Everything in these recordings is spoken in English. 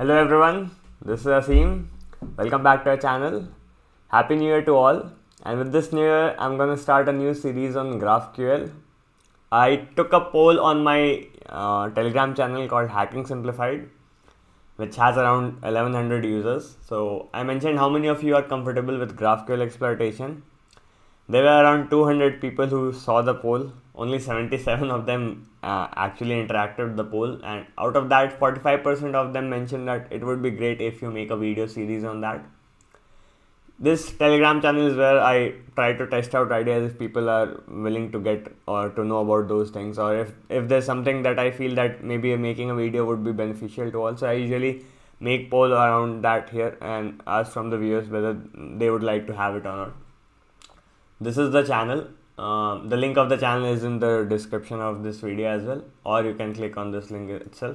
Hello everyone, this is Asim. Welcome back to our channel. Happy New Year to all. And with this new year, I'm going to start a new series on GraphQL. I took a poll on my Telegram channel called Hacking Simplified, which has around 1100 users. So I mentioned how many of you are comfortable with GraphQL exploitation. There were around 200 people who saw the poll. Only 77 of them actually interacted with the poll, and out of that 45% of them mentioned that it would be great if you make a video series on that. This Telegram channel is where I try to test out ideas if people are willing to get or to know about those things, or if there's something that I feel that maybe making a video would be beneficial to all. So I usually make poll around that here and ask from the viewers whether they would like to have it or not. This is the channel. The link of the channel is in the description of this video as well, or you can click on this link itself.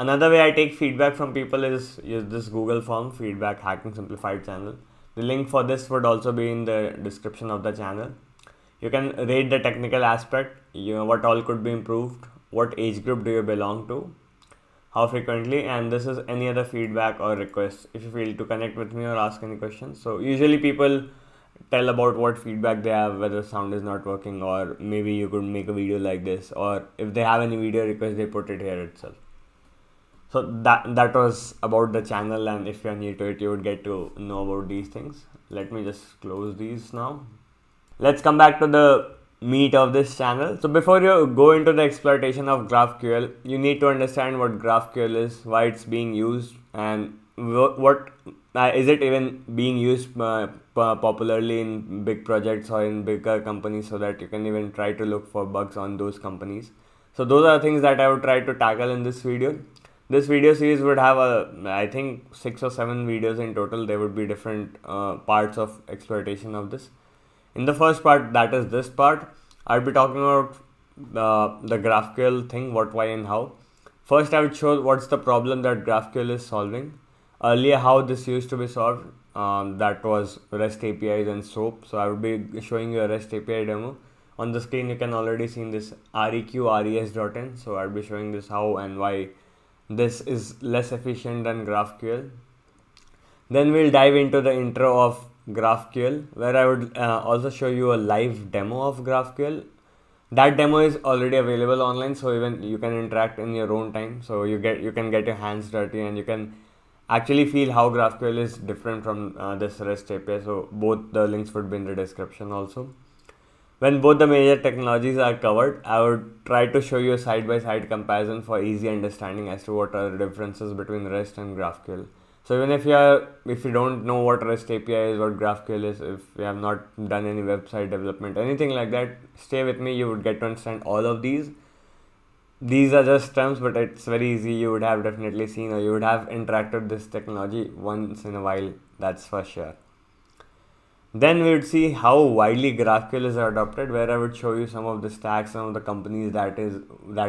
Another way I take feedback from people is use this Google form, feedback Hacking Simplified channel. The link for this would also be in the description of the channel. You can rate the technical aspect, you know, what all could be improved, what age group do you belong to, how frequently, and this is any other feedback or requests if you feel to connect with me or ask any questions. So usually people tell about what feedback they have, whether sound is not working, or maybe you could make a video like this, or if they have any video request, they put it here itself. So that was about the channel, and if you are new to it, you would get to know about these things. Let me just close these now. Let's come back to the meat of this channel. So before you go into the exploitation of GraphQL, you need to understand what GraphQL is, why it's being used, and what is it even being used popularly in big projects or in bigger companies, so that you can even try to look for bugs on those companies. So those are things that I would try to tackle in this video. This video series would have I think 6 or 7 videos in total. There would be different parts of exploitation of this. In the first part, that is this part, I'll be talking about the GraphQL thing, what, why and how. First, I would show what's the problem that GraphQL is solving. Earlier, how this used to be solved, that was REST APIs and SOAP. So I would be showing you a REST API demo. On the screen, you can already see this reqres.in. So I'll be showing this how and why this is less efficient than GraphQL. Then we'll dive into the intro of GraphQL, where I would also show you a live demo of GraphQL. That demo is already available online, so even you can interact in your own time. So you can get your hands dirty, and you can actually feel how GraphQL is different from this REST API. So both the links would be in the description also. When both the major technologies are covered, I would try to show you a side-by-side comparison for easy understanding as to what are the differences between REST and GraphQL. So even if you don't know what REST API is, what GraphQL is, if you have not done any website development, anything like that, stay with me. You would get to understand all of these. These are just terms, but it's very easy. You would have definitely seen, or you would have interacted this technology once in a while, that's for sure. Then we would see how widely GraphQL is adopted, where I would show you some of the stacks, some of the companies that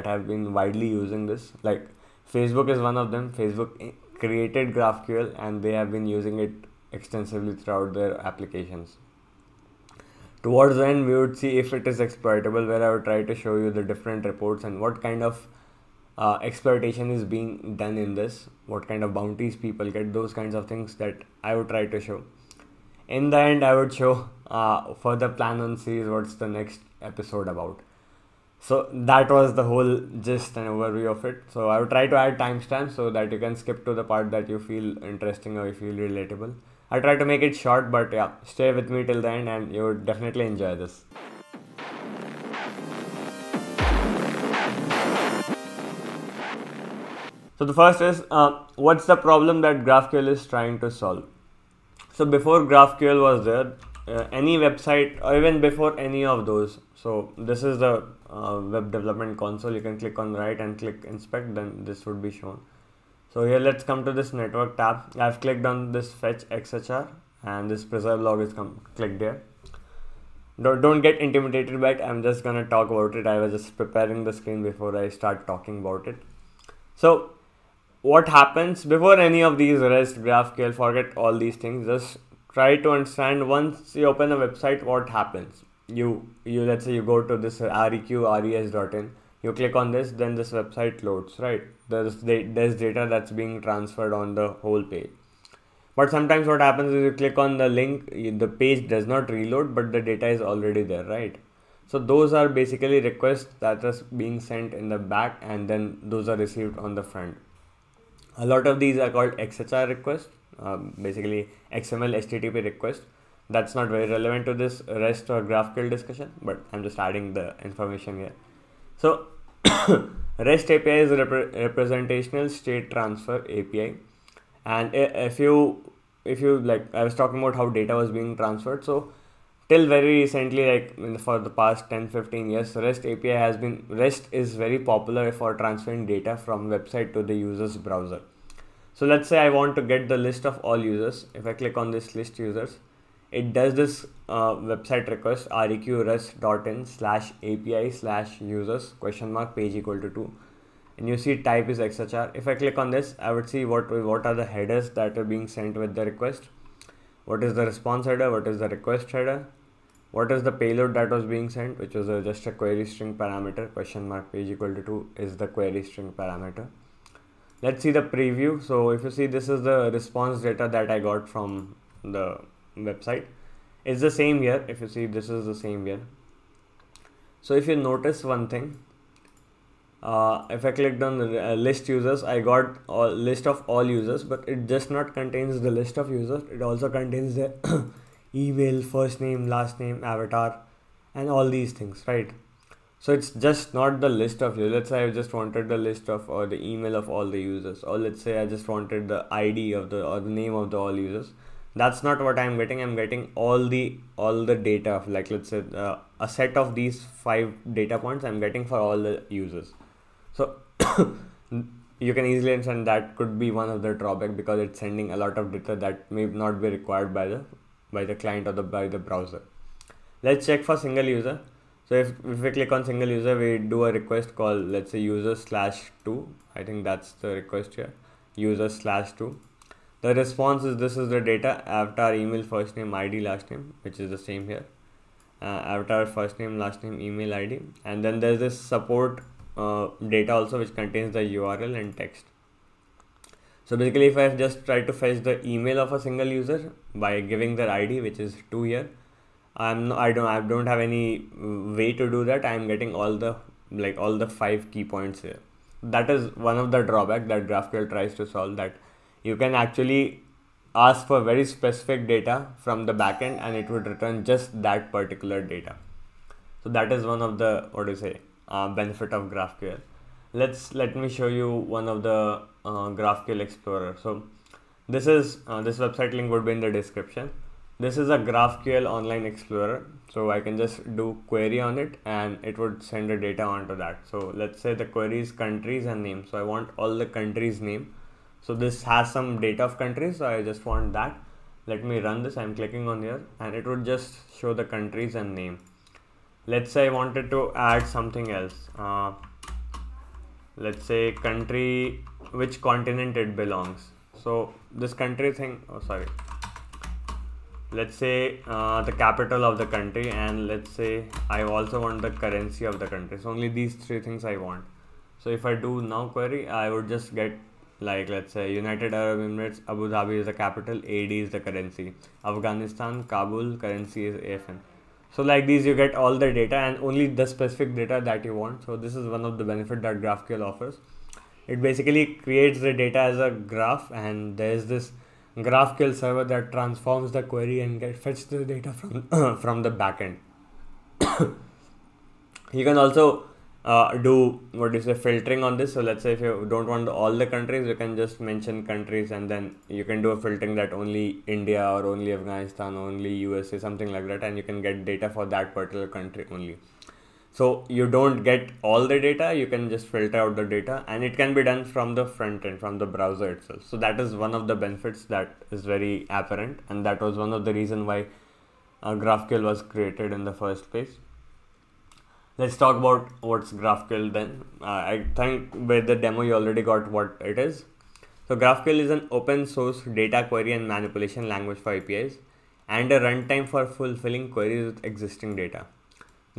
have been widely using this. Like Facebook is one of them. Facebook created GraphQL and they have been using it extensively throughout their applications. Towards the end, we would see if it is exploitable, where I would try to show you the different reports and what kind of exploitation is being done in this, what kind of bounties people get, those kinds of things that I would try to show. In the end, I would show further plan on series, what's the next episode about. So that was the whole gist and overview of it. So I would try to add timestamps so that you can skip to the part that you feel interesting or you feel relatable. I try to make it short, but yeah, stay with me till the end and you would definitely enjoy this. So the first is, what's the problem that GraphQL is trying to solve? So before GraphQL was there, any website, or even before any of those, so this is the web development console. You can click on the right and click inspect, then this would be shown. So here, let's come to this network tab. I've clicked on this fetch XHR and this preserve log is clicked here. Don't get intimidated by it. I'm just gonna talk about it. I was just preparing the screen before I start talking about it. So what happens before any of these, REST, GraphQL, forget all these things. Just try to understand, once you open a website, what happens. You let's say you go to this reqres.in. you click on this, then this website loads, right? There's data that's being transferred on the whole page. But sometimes what happens is you click on the link, the page does not reload, but the data is already there, right? So those are basically requests that are being sent in the back, and then those are received on the front. A lot of these are called XHR requests, basically XML HTTP requests. That's not very relevant to this REST or GraphQL discussion, but I'm just adding the information here. So REST API is a representational state transfer API. And if you like, I was talking about how data was being transferred. So till very recently, like for the past 10-15 years, REST is very popular for transferring data from website to the user's browser. So let's say I want to get the list of all users. If I click on this list users, it does this website request reqres.in/api/users?page=2. And you see type is XHR. If I click on this, I would see what are the headers that are being sent with the request. What is the response header? What is the request header? What is the payload that was being sent, which was just a query string parameter, $page=2 is the query string parameter. Let's see the preview. So if you see, this is the response data that I got from the website. It's the same here. If you see, this is the same here. So if you notice one thing, if I clicked on the list users, I got a list of all users, but it just not contains the list of users. It also contains their email, first name, last name, avatar, and all these things, right? So it's just not the list of users. Let's say I just wanted the list of or the email of all the users, or let's say I just wanted the ID of the or the name of the all users. That's not what I'm getting. I'm getting all the data of, like, let's say a set of these 5 data points I'm getting for all the users. So you can easily understand that could be one of the drawback, because it's sending a lot of data that may not be required by the client or by the browser. Let's check for single user. So if we click on single user, we do a request call, let's say user/2. I think that's the request here, user/2. The response is, this is the data: avatar, email, first name, ID, last name, which is the same here. Avatar, first name, last name, email, ID. And then there's this support data also, which contains the URL and text. So basically, if I just try to fetch the email of a single user by giving their ID, which is 2 here, I don't have any way to do that. I'm getting all the 5 key points here. That is one of the drawback that GraphQL tries to solve, that you can actually ask for very specific data from the backend and it would return just that particular data. So that is one of the benefit of GraphQL. Let me show you one of the GraphQL Explorer. So this is this website link would be in the description. This is a GraphQL online explorer. So I can just do query on it and it would send the data onto that. So let's say the query is countries and name. So I want all the countries name. So this has some data of countries. So I just want that. Let me run this. I'm clicking on here and it would just show the countries and name. Let's say I wanted to add something else. Let's say country, which continent it belongs. So this country thing, let's say the capital of the country, and let's say I also want the currency of the country. So only these 3 things I want. So if I do now query, I would just get, like, let's say United Arab Emirates, Abu Dhabi is the capital, AD is the currency, Afghanistan, Kabul, currency is AFN. So like these, you get all the data and only the specific data that you want. So this is one of the benefits that GraphQL offers. It basically creates the data as a graph, and there's this GraphQL server that transforms the query and fetches the data from the backend. You can also do filtering on this. So let's say if you don't want all the countries, you can just mention countries, and then you can do a filtering that only India or only Afghanistan, only USA, something like that, and you can get data for that particular country only. So you don't get all the data, you can just filter out the data, and it can be done from the front end, from the browser itself. So that is one of the benefits that is very apparent, and that was one of the reason why GraphQL was created in the first place. Let's talk about what's GraphQL then. I think with the demo you already got what it is. So GraphQL is an open source data query and manipulation language for APIs, and a runtime for fulfilling queries with existing data.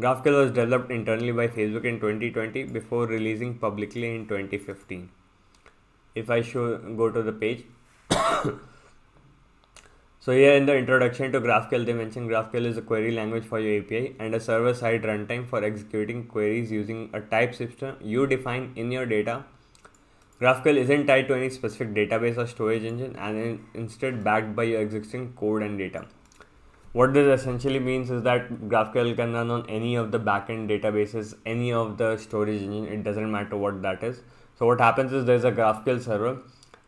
GraphQL was developed internally by Facebook in 2020 before releasing publicly in 2015. If I go to the page. So here in the introduction to GraphQL, they mentioned GraphQL is a query language for your API and a server-side runtime for executing queries using a type system you define in your data. GraphQL isn't tied to any specific database or storage engine and is instead backed by your existing code and data. What this essentially means is that GraphQL can run on any of the backend databases, any of the storage engine, it doesn't matter what that is. So what happens is there's a GraphQL server,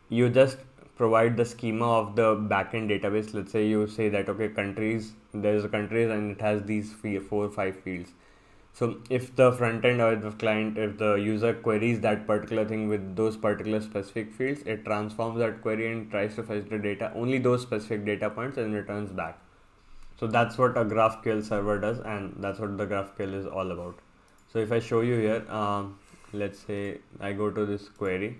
you just provide the schema of the backend database. Let's say you say that, okay, countries, there's a countries and it has these 4 or 5 fields. So if the front end or the client, if the user queries that particular thing with those particular specific fields, it transforms that query and tries to fetch the data, only those specific data points, and returns back. So that's what a GraphQL server does, and that's what the GraphQL is all about. So if I show you here, let's say I go to this query.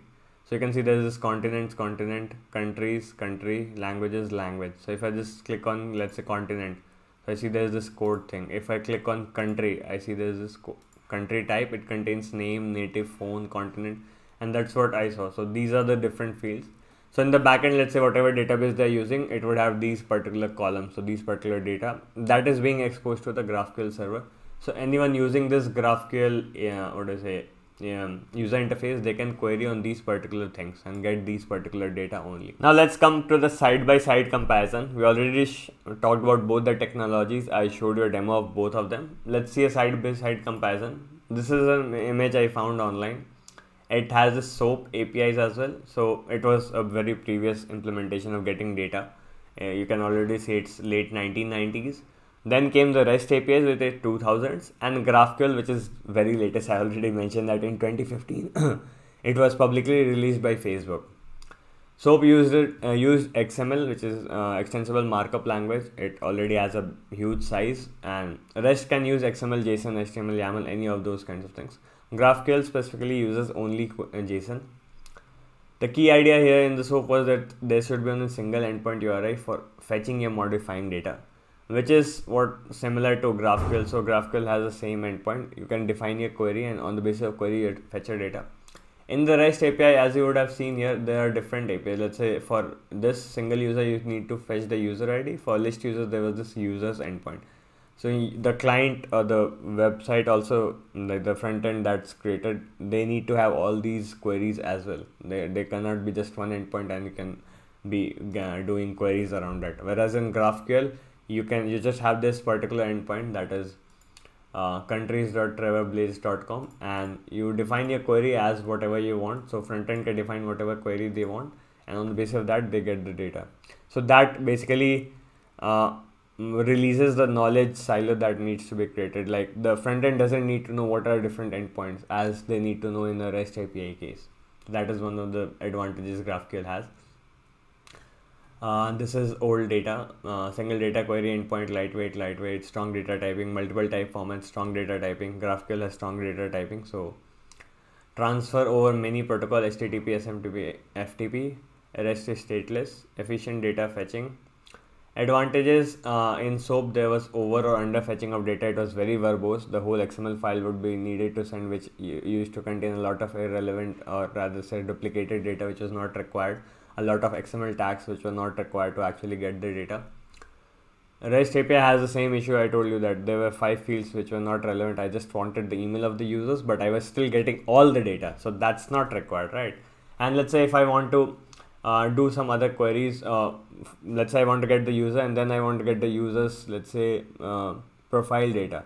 So you can see there's this continents, continent, countries, country, languages, language. So if I just click on, let's say continent, I see there's this code thing. If I click on country, I see there's this country type. It contains name, native, phone, continent, and that's what I saw. So these are the different fields. So in the backend, let's say whatever database they're using, it would have these particular columns. So these particular data that is being exposed to the GraphQL server. So anyone using this GraphQL, user interface, they can query on these particular things and get these particular data only. Now let's come to the side-by-side comparison. We already talked about both the technologies. I showed you a demo of both of them. Let's see a side-by-side comparison. This is an image I found online. It has a SOAP APIs as well. So it was a very previous implementation of getting data. You can already see it's late 1990s. Then came the REST APIs with the 2000s and GraphQL, which is very latest. I already mentioned that in 2015, it was publicly released by Facebook. SOAP used XML, which is extensible markup language. It already has a huge size, and REST can use XML, JSON, HTML, YAML, any of those kinds of things. GraphQL specifically uses only JSON. The key idea here in the SOAP was that there should be a single endpoint URI for fetching and modifying data, which is what similar to GraphQL. So GraphQL has the same endpoint. You can define your query, and on the basis of query, you fetch your data. In the REST API, as you would have seen here, there are different APIs. Let's say for this single user, you need to fetch the user ID. For list users, there was this user's endpoint. So the client or the website also, like the front end that's created, they need to have all these queries as well. They cannot be just one endpoint and you can be doing queries around that. Whereas in GraphQL, you just have this particular endpoint, that is countries.trevorblaze.com, and you define your query as whatever you want. So front end can define whatever query they want, and on the basis of that they get the data. So that basically releases the knowledge silo that needs to be created. Like the front end doesn't need to know what are different endpoints as they need to know in the REST API case. That is one of the advantages GraphQL has. This is old data, single data query endpoint, lightweight, strong data typing, multiple type formats, strong data typing. GraphQL has strong data typing. So transfer over many protocol, HTTP, SMTP, FTP, REST is stateless, efficient data fetching. Advantages in SOAP, there was over or under fetching of data. It was very verbose. The whole XML file would be needed to send, which used to contain a lot of irrelevant or rather say duplicated data, which was not required. A lot of XML tags which were not required to actually get the data. REST API has the same issue. I told you that there were 5 fields which were not relevant. I just wanted the email of the users, but I was still getting all the data. So that's not required, right? And let's say if I want to do some other queries, let's say I want to get the user and then I want to get the user's, let's say, profile data.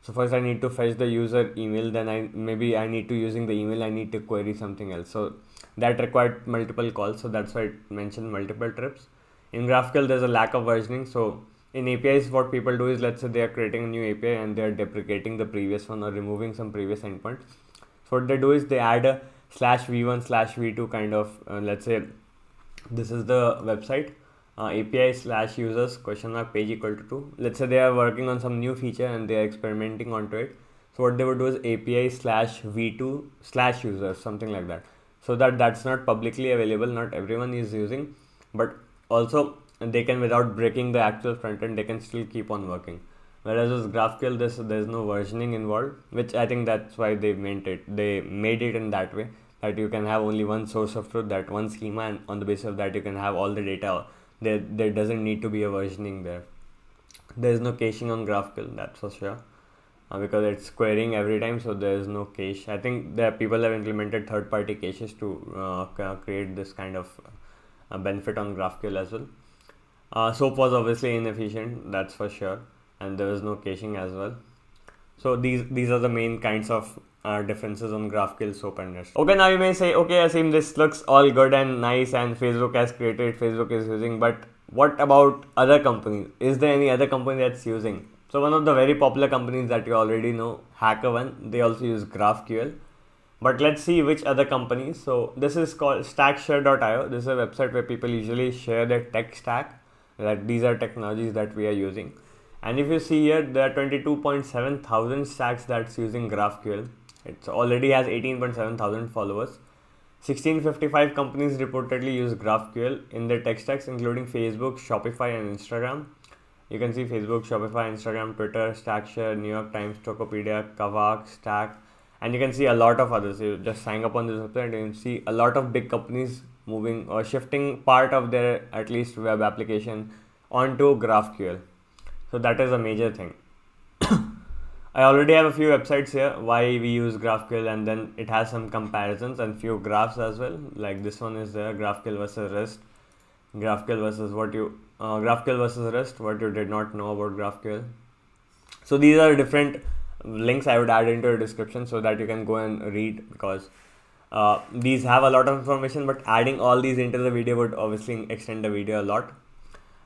So first I need to fetch the user email, then maybe I need to using the email, I need to query something else. So that required multiple calls, so that's why it mentioned multiple trips. In GraphQL, there's a lack of versioning. So in APIs, what people do is, let's say they are creating a new API and they're deprecating the previous one or removing some previous endpoints. So what they do is they add a /v1/v2 kind of, let's say, this is the website, API/users?page=2. Let's say they are working on some new feature and they are experimenting onto it. So what they would do is API/v2/users, something like that. So that's not publicly available, not everyone is using, but also they can, without breaking the actual front end, they can still keep on working. Whereas with GraphQL, there's no versioning involved, which I think that's why they made it in that way, that you can have only one source of truth, that one schema, and on the basis of that you can have all the data. There doesn't need to be a versioning there. There is no caching on GraphQL, that's for sure, because it's querying every time, so there is no cache. I think that people have implemented third-party caches to create this kind of benefit on GraphQL as well. SOAP was obviously inefficient, that's for sure, and there was no caching as well. So these are the main kinds of differences on GraphQL, SOAP, and REST. Okay, now you may say, okay, Asim, this looks all good and nice, and Facebook has created, Facebook is using, but what about other companies? Is there any other company that's using? So one of the very popular companies that you already know, HackerOne, they also use GraphQL. But let's see which other companies. So this is called stackshare.io. This is a website where people usually share their tech stack, that these are technologies that we are using. And if you see here, there are 22,700 stacks that's using GraphQL. It already has 18,700 followers. 1,655 companies reportedly use GraphQL in their tech stacks, including Facebook, Shopify, and Instagram. You can see Facebook, Shopify, Instagram, Twitter, Stackshare, New York Times, Tokopedia, Kavak, Stack, and you can see a lot of others. You just sign up on this website and you see a lot of big companies moving or shifting part of their at least web application onto GraphQL. So that is a major thing. I already have a few websites here why we use GraphQL, and then it has some comparisons and few graphs as well. Like this one is there, GraphQL versus REST, GraphQL versus REST, what you did not know about GraphQL. So these are different links I would add into the description so that you can go and read, because these have a lot of information, but adding all these into the video would obviously extend the video a lot.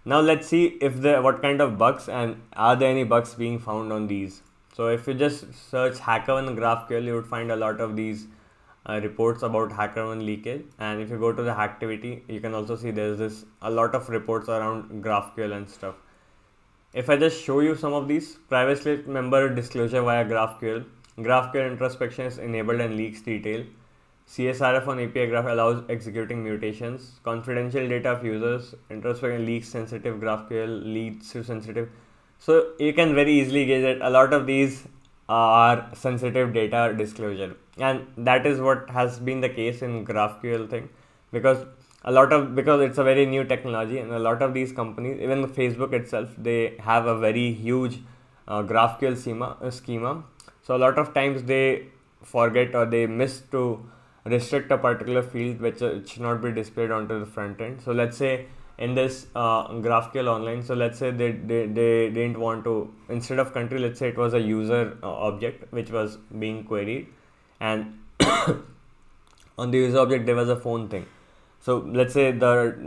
Now let's see if there what kind of bugs, and are there any bugs being found on these. So if you just search HackerOne GraphQL, you would find a lot of these reports about HackerOne leakage. And if you go to the hacktivity, you can also see there's this a lot of reports around GraphQL and stuff. If I just show you some of these, privacy member disclosure via GraphQL, GraphQL introspection is enabled and leaks detail, CSRF on API graph allows executing mutations, confidential data of users, introspection leaks sensitive, GraphQL leads to sensitive. So you can very easily gauge that a lot of these are sensitive data disclosure, and that is what has been the case in GraphQL thing, because it's a very new technology, and a lot of these companies, even Facebook itself, they have a very huge GraphQL schema. So a lot of times they forget or they miss to restrict a particular field which it should not be displayed onto the front end. So let's say in this GraphQL online, so let's say they didn't want to, instead of country, let's say it was a user object which was being queried, and on the user object there was a phone thing. So let's say the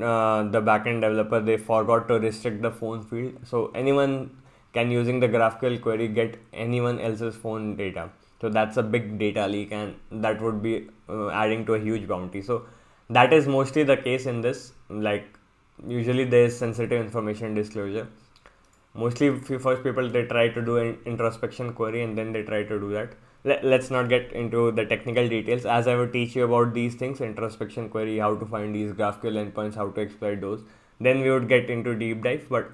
backend developer, they forgot to restrict the phone field, so anyone can, using the GraphQL query, get anyone else's phone data. So that's a big data leak, and that would be adding to a huge bounty. So that is mostly the case in this. Like usually there is sensitive information disclosure. Mostly first people, they try to do an introspection query, and then they try to do that. Let's not get into the technical details, as I would teach you about these things, introspection query, how to find these GraphQL endpoints, how to exploit those. Then we would get into deep dive, but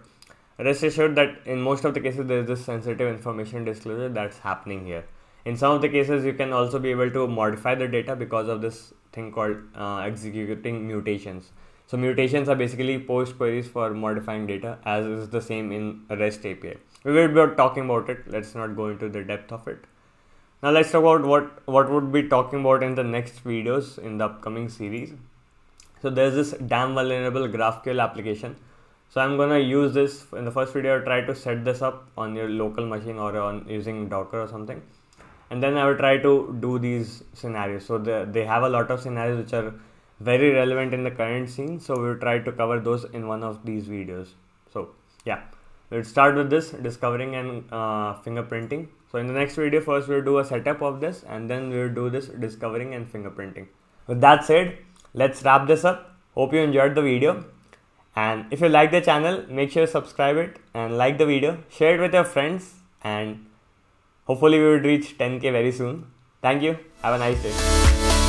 rest assured that in most of the cases there is this sensitive information disclosure that's happening here. In some of the cases you can also be able to modify the data because of this thing called executing mutations. So mutations are basically post queries for modifying data, as is the same in REST API. We will be talking about it, let's not go into the depth of it. Now let's talk about what would be talking about in the next videos in the upcoming series. So there's this damn vulnerable GraphQL application. So I'm gonna use this in the first video. Try to set this up on your local machine or on using Docker or something, and then I will try to do these scenarios. So they have a lot of scenarios which are very relevant in the current scene. So we'll try to cover those in one of these videos. So yeah, we'll start with this discovering and fingerprinting. So in the next video, first we'll do a setup of this, and then we'll do this discovering and fingerprinting. With that said, let's wrap this up. Hope you enjoyed the video. And if you like the channel, make sure you subscribe it and like the video, share it with your friends, and hopefully we will reach 10K very soon. Thank you. Have a nice day.